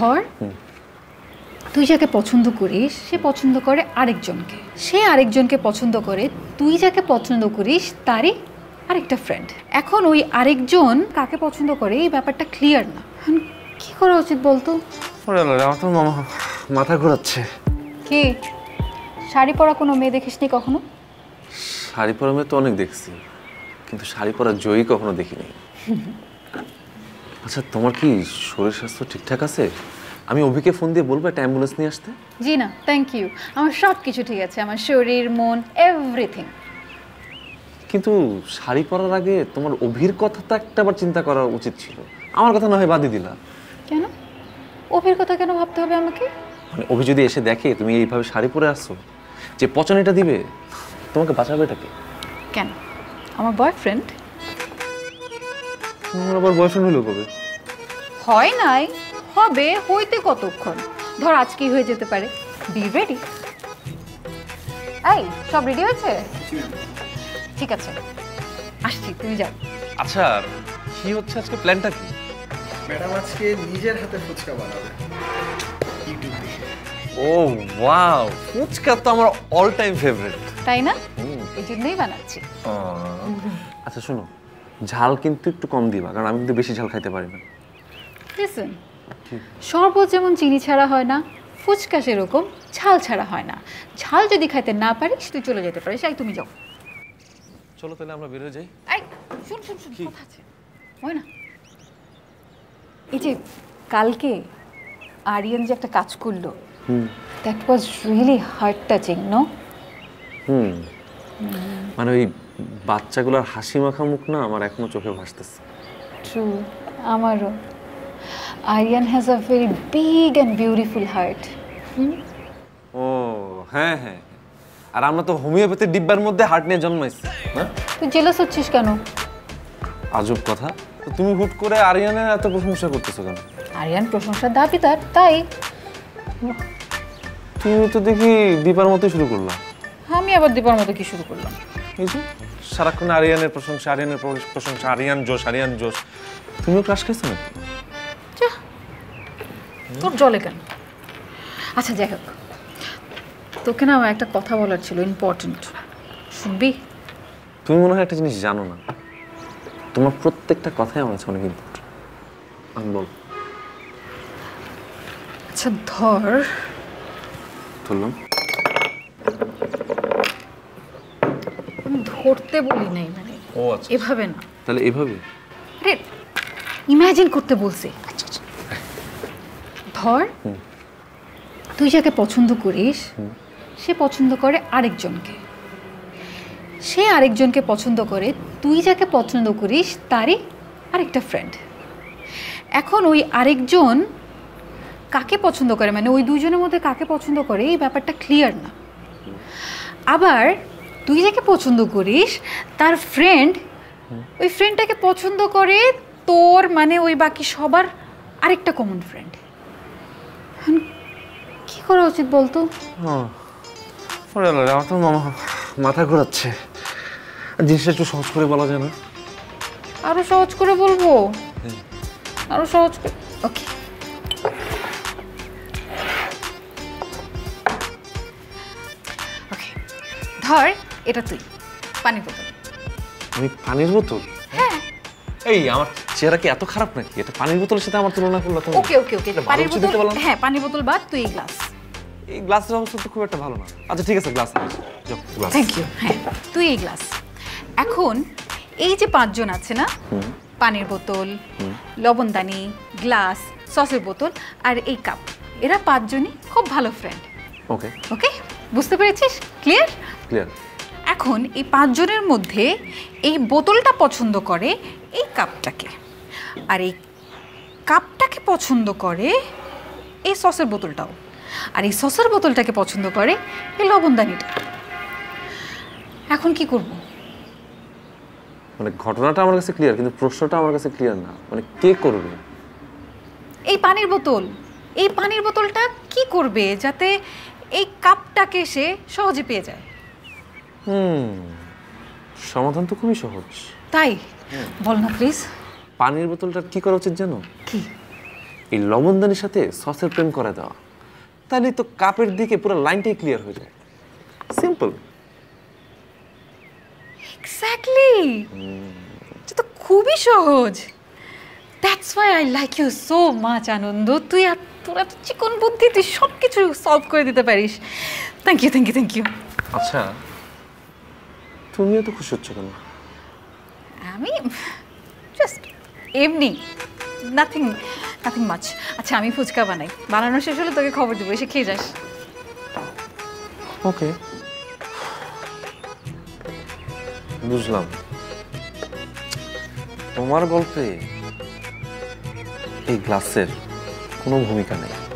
ধর তুই যাকে পছন্দ করিস সে পছন্দ করে আরেকজনকে, সে আরেকজনকে পছন্দ করে, তুই যাকে পছন্দ করিস তারই আরেকটা ফ্রেন্ড। এখন ওই আরেকজন কাকে পছন্দ করে এই ব্যাপারটা ক্লিয়ার না, কি করা উচিত বলতো? মাথা ঘোরাচ্ছে। কি শাড়ি পরা কোনো মেয়ে দেখিসনি কখনো? শাড়ি পরা মেয়ে তো অনেক দেখছি, কিন্তু শাড়ি পরা জয়ী কখনো দেখিনি। আচ্ছা তোমার কি শরীর স্বাস্থ্য ঠিকঠাক আছে? আমি অভিকে ফোন দিয়ে বলবো একটা অ্যাম্বুলেন্স নিয়ে আসতে। জি না, থ্যাংক ইউ, আমার সব কিছু ঠিক আছে, আমার শরীর মন এভরিথিং। কিন্তু শাড়ি পরার আগে তোমার অভির কথাটা একটাবার চিন্তা করা উচিত ছিল, আমার কথা না হয় বাদই দিলা। কেন অভির কথা কেন ভাবতে হবে আমাকে? মানে অভি যদি এসে দেখে তুমি এইভাবে শাড়ি পরে আসছো, যে পছন্দটা দিবে, তোমাকে বাঁচাবে এটাকে। কেন আমার বয়ফ্রেন্ড? তোমার আবার বয়ফ্রেন্ড হলো কবে? হয় নাই, হবে, হইতে কতক্ষণ, ধর আজকেই হয়ে যেতে পারে। Be ready. এই সব রেডি হয়েছে? ঠিক আছে আসছি, তুমি যাও। আচ্ছা কি হচ্ছে আজকে প্ল্যানটা কি? ম্যাডাম আজকে নিজের হাতে ফুচকা বানাবে। ও ওয়াও, ফুচকা তো আমার অল টাইম ফেভারিট, তাই না? এই জন্যই বানাচ্ছি। আচ্ছা শোনো, ঝাল কিন্তু একটু কম দিবা, কারণ আমি কিন্তু বেশি ঝাল খাইতে পারি না। লিসেন, শরবত যেমন চিনি ছাড়া হয় না, ফুচকা সেরকম ঝাল ছাড়া হয় না। ঝাল যদি খাইতে না পারিস তুই চলে যেতে পারিস। এই তুমি যাও, চলো তাহলে আমরা বের হয়ে যাই। এই শুন শুন শুন, কথা আছে। হয় না, এই যে কালকে আরিয়ান যে একটা কাজ করলো, that was really heart touching, no? মানে ওই বাচ্চাগুলোর হাসি মাখা মুখ না আমার এখনো চোখে ভাসতেছে। ট্রু, আমারও। Aryan has a very big and beautiful heart. ও হ্যাঁ হ্যাঁ, আর আমরা তো হোমিওপ্যাথি ডিব্বার মধ্যে হার্ট নিয়ে জন্মাইছি। তুই জেলাস হচ্ছিস কেন? আজব কথা, তুমি হুট করে আরিয়ানের এত প্রশংসা করতেছো কেন? আরিয়ান প্রশংসার দাবিদার, তাই। তুমি তো দেখি দীপার মতো শুরু করলাম। আমি আবার দীপার মতো কি শুরু করলাম? এই যে সারাক্ষণ আরিয়ানের প্রশংসা, আরিয়ানের প্রশংসা, আরিয়ান জোশ, আরিয়ান জোশ। তুমিও ক্লাস খেয়েছো না? তোর জলে কেন? আচ্ছা যাই হোক, তোকে না আমার একটা কথা বলার ছিল, ইম্পর্টেন্ট, শুনবি? তুমি মনে হয় একটা জিনিস জানো না, তোমার প্রত্যেকটা কথাই আমার কাছে অনেক ইম্পর্টেন্ট। আমি বল। আচ্ছা ধর, ধরলাম, আমি ধরতে বলি নাই মানে। ও আচ্ছা, এভাবে না? তাহলে এভাবে? আরে ইমাজিন করতে বলছি। ধর তুই যাকে পছন্দ করিস সে পছন্দ করে আরেকজনকে, সে আরেকজনকে পছন্দ করে, তুই যাকে পছন্দ করিস তারই আরেকটা ফ্রেন্ড। এখন ওই আরেকজন কাকে পছন্দ করে, মানে ওই দুজনের মধ্যে কাকে পছন্দ করে এই ব্যাপারটা ক্লিয়ার না। আবার তুই যাকে পছন্দ করিস তার ফ্রেন্ড ওই ফ্রেন্ডটাকে পছন্দ করে তোর, মানে ওই বাকি সবার আরেকটা কমন ফ্রেন্ড। কি করা উচিত বলতো? মাথা ঘোরাচ্ছে। জিনিসটা একটু সহজ করে বলা যায় না? আরো সহজ করে বলবো, আরো সহজ করে। ওকে ওকে, ধর এটা তুই, পানির বোতল। আমি পানির বোতল? হ্যাঁ। এই আমার চেহারা কি এত খারাপ নাকি এটা পানির বোতলের সাথে আমার তুলনা করলে? ওকে ওকে ওকে, পানির বোতল। হ্যাঁ পানির বোতল বাদ, তুই এই গ্লাস। এই গ্লাসের অবস্থা তো খুব একটা ভালো না। আচ্ছা ঠিক আছে, গ্লাস নিয়ে যাও। Thank you. হ্যাঁ তুই এই গ্লাস। এখন এই যে পাঁচজন আছে না, পানির বোতল, লবণদানি, গ্লাস, সসের বোতল আর এই কাপ, এরা পাঁচজনই খুব ভালো ফ্রেন্ড। ওকে ওকে, বুঝতে পেরেছিস? Clear clear. এখন এই পাঁচজনের মধ্যে এই বোতলটা পছন্দ করে এই কাপটাকে, আর এই কাপটাকে পছন্দ করে এই সসের বোতলটাও, আর এই সসের বোতলটাকে পছন্দ করে এই লবণদানিটা। এখন কি করব? মানে ঘটনাটা আমার কাছে ক্লিয়ার, কিন্তু প্রশ্নটা আমার কাছে ক্লিয়ার না। মানে কে করবে? এই পানির বোতল। এই পানির বোতলটা কি করবে যাতে এই কাপটাকে সে সহজে পেয়ে যায়? সমাধান তো খুবই সহজ। তাই বল না প্লিজ। পানির বোতলটার কি করা উচিত জানো? কি? এই লবণদানির সাথে সসের প্রেম করে দাও, তাহলে তো কাপের দিকে পুরো লাইনটাই ক্লিয়ার হয়ে যায়। সিম্পল। এক্স্যাক্টলি, এটা তো খুবই সহজ। That's why I like you so much Anand. তুই তোর এত চিকন বুদ্ধি, তুই সব কিছু সলভ করে দিতে পারিস। Thank you, thank you, thank you. আচ্ছা, তুমিও তো খুশি হচ্ছ কেন? আমি জাস্ট এমনি, নাথিং নাথিং মাচ। আচ্ছা, আমি ফুচকা বানাই, বানানো শেষ হলে তোকে খবর দেবো, এসে খেয়ে যাস। ওকে, বুঝলাম। তোমার গল্পে এই গ্লাসের কোনো ভূমিকা নেই।